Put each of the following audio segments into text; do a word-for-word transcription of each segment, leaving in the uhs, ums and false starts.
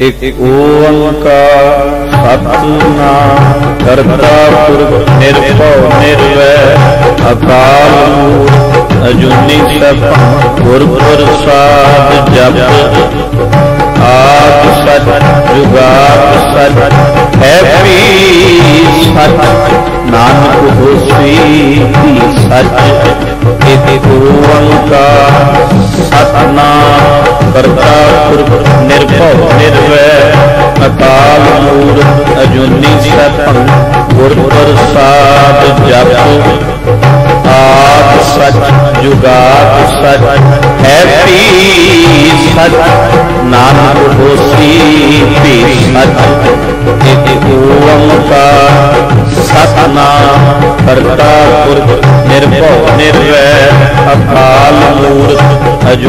एक ओंकार सतनाम करता पुरख निर्भव निर्वैर अकाल मूर्त अजूनी सब गुर प्रसाद जप आदि सत जुगाद सत है भी सत नानक होसी सत। एक ओंकार सतनाम करता पुरख निर्भव निर्वैर अकाल मूर्त अजूनी सत गुर प्रसाद जप आदि सत जुगाद सत है भी सत नानक होसी भी सत। एक ओंकार सतनाम करता पुरख निर्भव निर्वैर अकाल मूर्त अजूनी सत गुर प्रसाद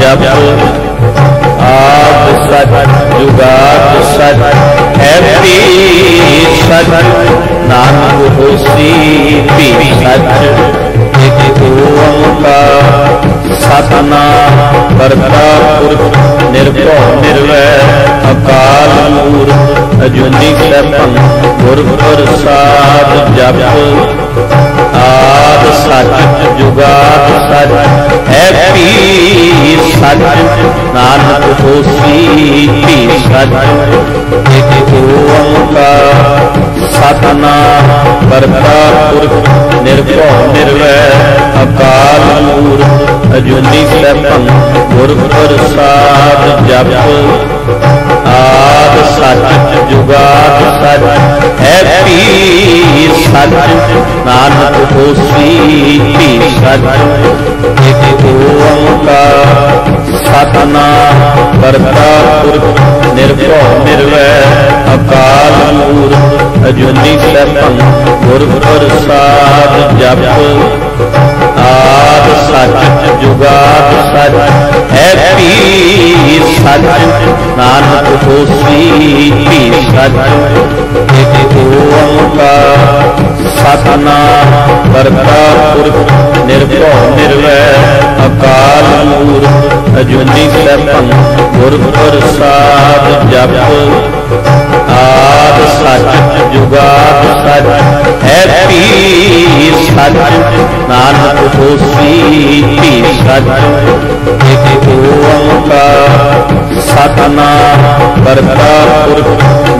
जप आदि सत जुगाद सत है भी सत नानक होसी भी सत। एक ओंकार सतनाम करता पुरख निर्भव निर्वैर अकाल मूर्त अजूनी सत गुर प्रसाद जप आदि सत जुगाद सत है भी सत नानक होसी भी सत। एक ओंकार सतनाम करता पुरख निर्भव निर्वैर अकाल मूर्त अजूनी सत गुर प्रसाद जप आदि सत जुगाद सत है भी सत नानक होसी भी सत। एक ओंकार सतनाम करता पुरख निर्भव निर्वैर अकाल मूर्त अजूनी सत गुर प्रसाद जप आदि सत जुगाद सत है भी सत नानक होसी भी सत। एक ओंकार सतनाम करता पुरख निर्भव निर्वैर अकाल मूर्त अजूनी सत गुर प्रसाद जप आदि सत जुगाद सत है भी सत नानक होसी भी सत। एक ओंकार सतनाम करता पुरख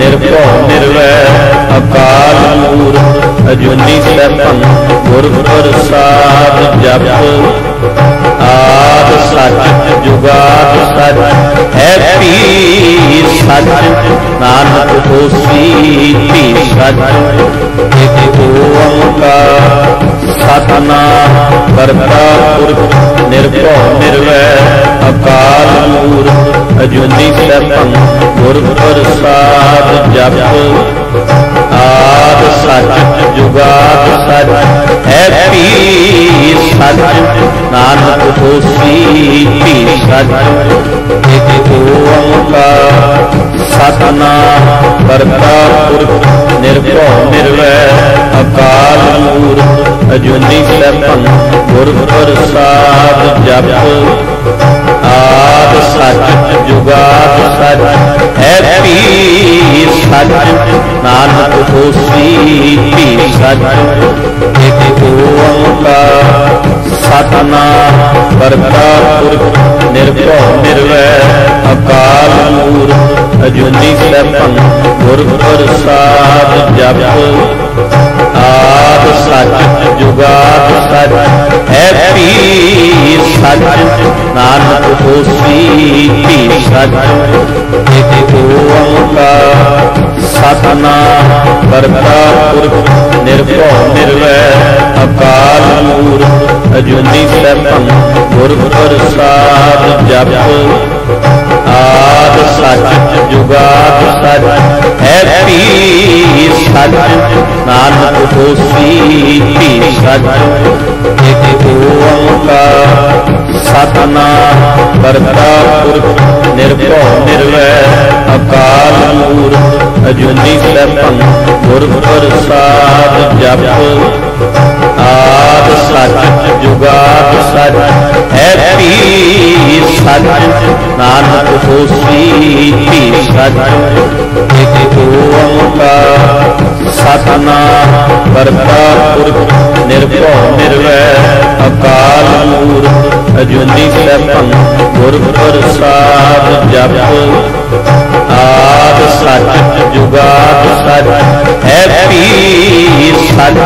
निर्भव निर्वैर अकाल मूर्त अजूनी सत गुर प्रसाद जप आदि सत जुगाद सत है भी सत नानक होसी भी सत। एक ओंकार सतनाम करता पुरख निर्भव निर्वैर अकाल मूर्त अजूनी सत गुर प्रसाद जप आदि सत जुगाद सत है भी सत नानक होसी भी सत। एक ओंकार सतनाम करता पुरख निर्भव निर्वैर अकाल मूर्त अजूनी सत गुर प्रसाद जप आदि सत जुगाद सत है भी सत नानक होसी भी सत। एक ओंकार सतनाम करता पुरख निर्भव निर्वैर अकाल मूर्त अजूनी सत गुर प्रसाद जप आदि सत जुगाद सत है भी सत नानक होसी भी सत। एक ओंकार सतनाम करता पुरख निर्भव निर्वैर अकाल मूर्त अजूनी सत गुर प्रसाद जप आदि सत जुगाद सत है भी सत नानक होसी भी सत। एक ओंकार सतनाम करता पुरख निर्भव निर्वैर अकाल मूर्त अजूनी सत गुर प्रसाद जप आदि सत जुगाद सत है भी सत नानक होसीति सच एक ओंकार सतनाम करता पुरख निर्भय निर्वैर अकाल मूर्त अजूनी सैभं गुर प्रसाद जप आदि सच जुगाद सच है भी सच नानक होसीति सच एक ओंकार सतनाम करता पुरख निर्भय निर्वैर अकाल मूर्त अजूनी सैभं गुर प्रसाद जप आदि सच जुगाद सच है भी सच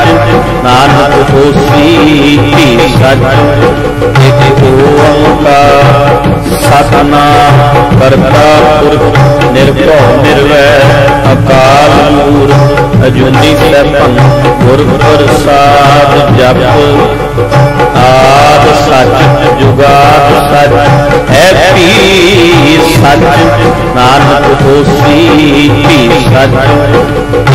नानक होसीति सच एक ओंकार सतनाम करता पुरख निर्भय निर्वैर अकाल मूर्त अजूनी सैभं गुर प्रसाद जप आदि सच जुगाद सच है भी सच नानक होसीति सच एक ओंकार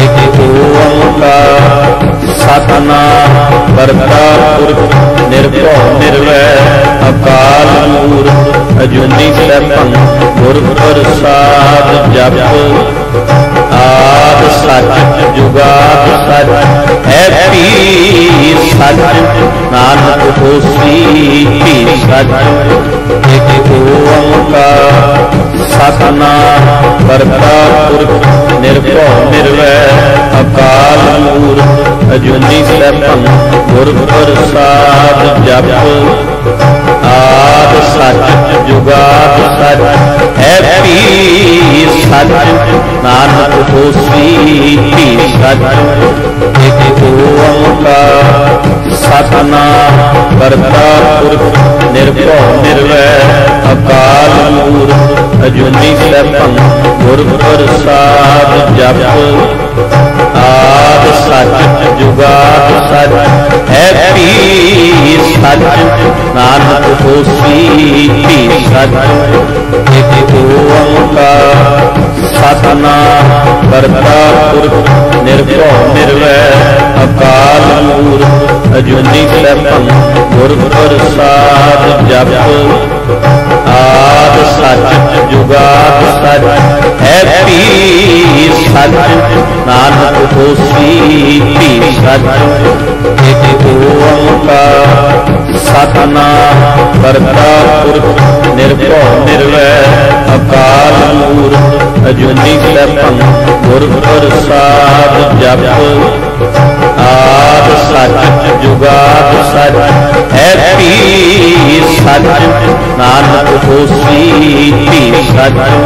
सतनाम करता पुरख निर्भय निर्वैर अकाल मूर्त अजूनी सैभं गुर प्रसाद जप आदि सच जुगाद सच है भी सच नानक होसीति सच एक ओंकार सतनाम करता पुरख निर्भय निर्वैर अकाल मूर्त अजूनी सैभं गुर प्रसाद जप आदि सच जुगाद सच है भी सच नानक होसीति सच एक ओंकार सतनाम करता पुरख निर्भय निर्वैर अकाल मूर्त अजूनी सैभं गुर प्रसाद जप आदि सच जुगाद सच है भी सच नानक होसीति सच एक ओंकार सतनाम करता पुरख निर्भय निर्वैर अकाल मूर्त अजूनी सैभं गुर प्रसाद जप आदि सच जुगाद सच है भी सच नानक होसीति सच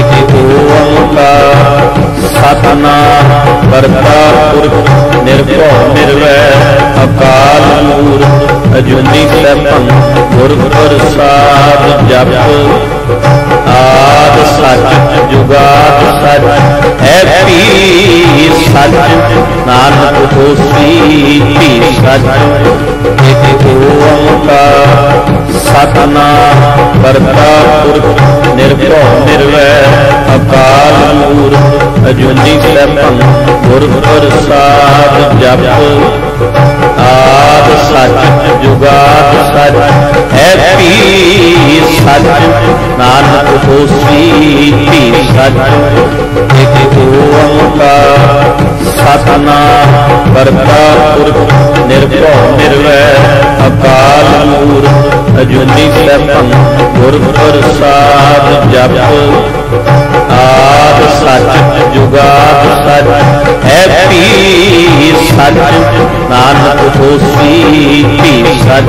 एक ओंकार सतनाम करता पुरख निर्भय निर्वैर अकाल मूर्त अजूनी सैभं गुर प्रसाद जप आदि सच जुगाद सच है भी सच नानक होसीति सच एक ओंकार सतनाम करता पुरख निर्भय निर्वैर अकाल मूर्त अजूनी सैभं गुर प्रसाद जप आदि सच जुगाद सच है भी सच नानक होसीति सच एक ओंकार सतनाम करता पुरख निर्भय निर्वैर अकाल मूर्त अजूनी सैभं गुर प्रसाद जप आदि सच जुगाद सच है भी सच नानक होसीति सच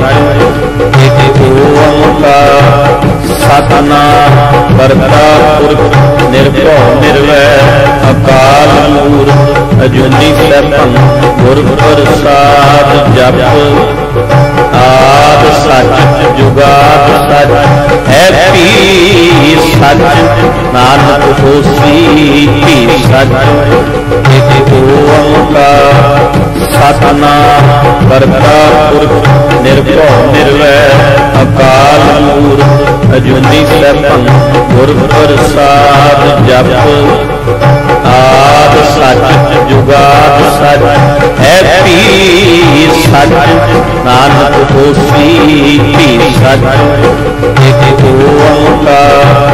एक ओंकार सतनाम करता पुरख निर्भय निर्वैर अकाल मूर्त अजूनी सैभं गुर प्रसाद जप आदि सच जुगाद सच है भी सच नानक होसीति सच एक ओंकार सतनाम करता पुरख निर्भय निर्वैर अकाल मूर्त अजूनी सैभं गुर प्रसाद जप आदि सच जुगाद सच है भी सच नानक होसीति सच एक ओंकार सतनाम करता पुरख निर्भय निर्वैर अकाल मूर्त अजूनी सैभं गुर प्रसाद जप आदि सच जुगाद सच नानक होसी सत एक ओंकार।